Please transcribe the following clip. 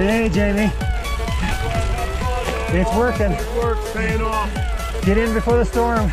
Hey, Jamie. It's working. Good work, paying off. Get in before the storm.